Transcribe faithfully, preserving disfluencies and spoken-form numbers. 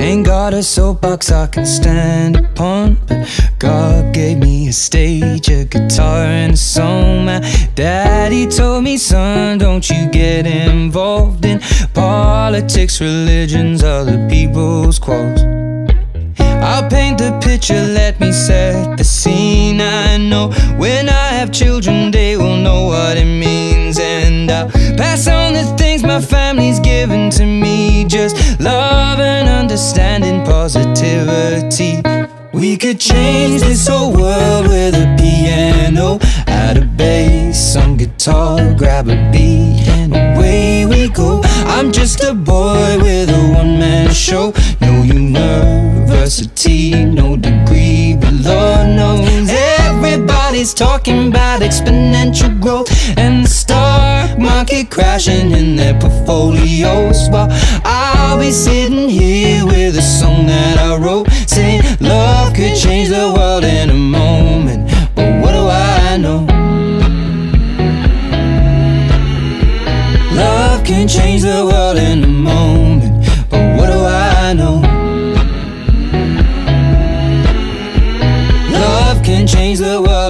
Ain't got a soapbox I can stand upon, but God gave me a stage, a guitar and a song. My daddy told me, son, don't you get involved in politics, religions, other people's quarrels. I'll paint the picture, let me set the scene. I know when I have children they will know what it means, and I'll pass on the things my family's given to me, just love and understanding, positivity. We could change this whole world with a piano, add a bass, some guitar, grab a beat and away we go. I'm just a boy with a one-man show, no university, no degree, but Lord knows everybody's talking about exponential growth and the stock market crashing in their portfolios, while I'll be sitting here with a song that I wrote, saying love could change the world in a moment. But what do I know? Love can change the world in a moment, but what do I know? Love can change the world.